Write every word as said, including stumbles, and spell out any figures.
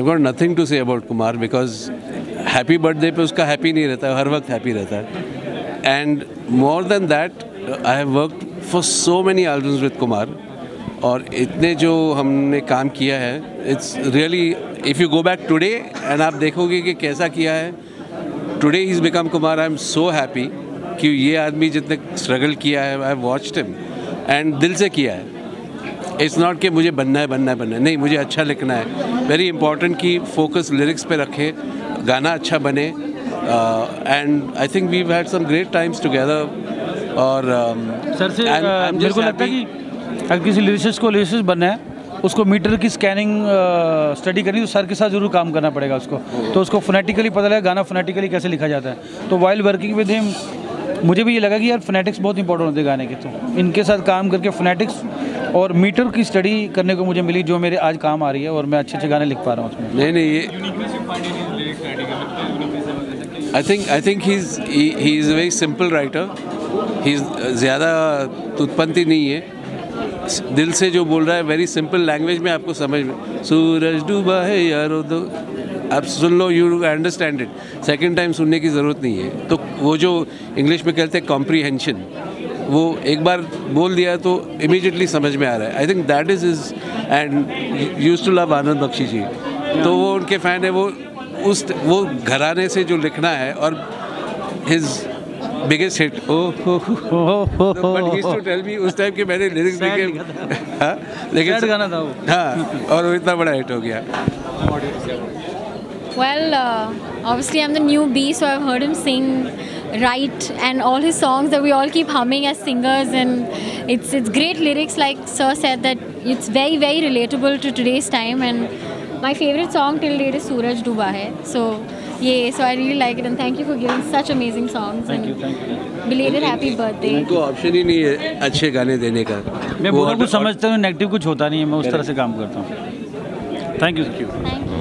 I've got nothing to say about Kumar because happy birthday पे उसका happy नहीं रहता है, हर वक्त happy रहता है. And more than that, I have worked for so many albums with Kumar. और इतने जो हमने काम किया है, it's really if you go back today and आप देखोगे कि कैसा किया है. Today he's become Kumar. I'm so happy कि ये आदमी जितने struggle किया है, I've watched him and दिल से किया है. It's not कि मुझे बनना है बनना है बनना है नहीं, मुझे अच्छा लिखना है. वेरी इंपॉर्टेंट कि फोकस लिरिक्स पे रखें, गाना अच्छा बने. And I think we had some great times together. और सर से मेरे को लगता है कि अगर किसी लिरिसिस्ट को लिरिसिस्ट बनना है, उसको मीटर की स्कैनिंग स्टडी करनी, तो सर के साथ जरूर काम करना पड़ेगा उसको. तो उसको फोनेटिकली पता लगेगा गाना फोनेटिकली कैसे लिखा जाता है. तो वाइल वर्किंग विद हिम मुझे भी ये लगा कि यार फोनेटिक्स बहुत इंपॉर्टेंट होते हैं गाने के. तो इनके साथ काम करके फोनेटिक्स और मीटर की स्टडी करने को मुझे मिली, जो मेरे आज काम आ रही है और मैं अच्छे अच्छे गाने लिख पा रहा हूँ उसमें. नहीं नहीं ये I think I think he is he is a very simple writer. ही ज़्यादा उत्पत्ति नहीं है, दिल से जो बोल रहा है वेरी सिंपल लैंग्वेज में आपको समझ में. सूरज डूबा है यारो, तो आप सुन लो, you understand it. Second time सुनने की ज़रूरत नहीं है. तो वो जो इंग्लिश में कहते हैं कॉम्प्रीहेंशन, वो एक बार बोल दिया तो इमीडिएटली समझ में आ रहा है. I think that is is and used to love Anand Bakshi ji. तो वो उनके फ़ैन है. वो उस वो घराने से जो लिखना है और हिज बिगेस्ट हिट ओ हो उस टाइम के मैंने लिरिक्स लिखे. हाँ लेकिन गाना था वो. हाँ और वो इतना बड़ा हिट हो गया. Well, uh, obviously I'm the new B, so I've heard him sing, write, and all his songs that we all keep humming as singers, and it's it's great lyrics. Like Sir said, that it's very very relatable to today's time. And my favorite song till date is Suraj Dube hai. So yeah, so I really like it, and thank you for giving such amazing songs. Thank you, thank you. Belated happy birthday. इनको option ही नहीं है अच्छे गाने देने का. मैं बहुत कुछ समझता हूँ, नेगेटिव कुछ होता नहीं है. मैं उस तरह से काम करता हूँ. Thank you. Thank you.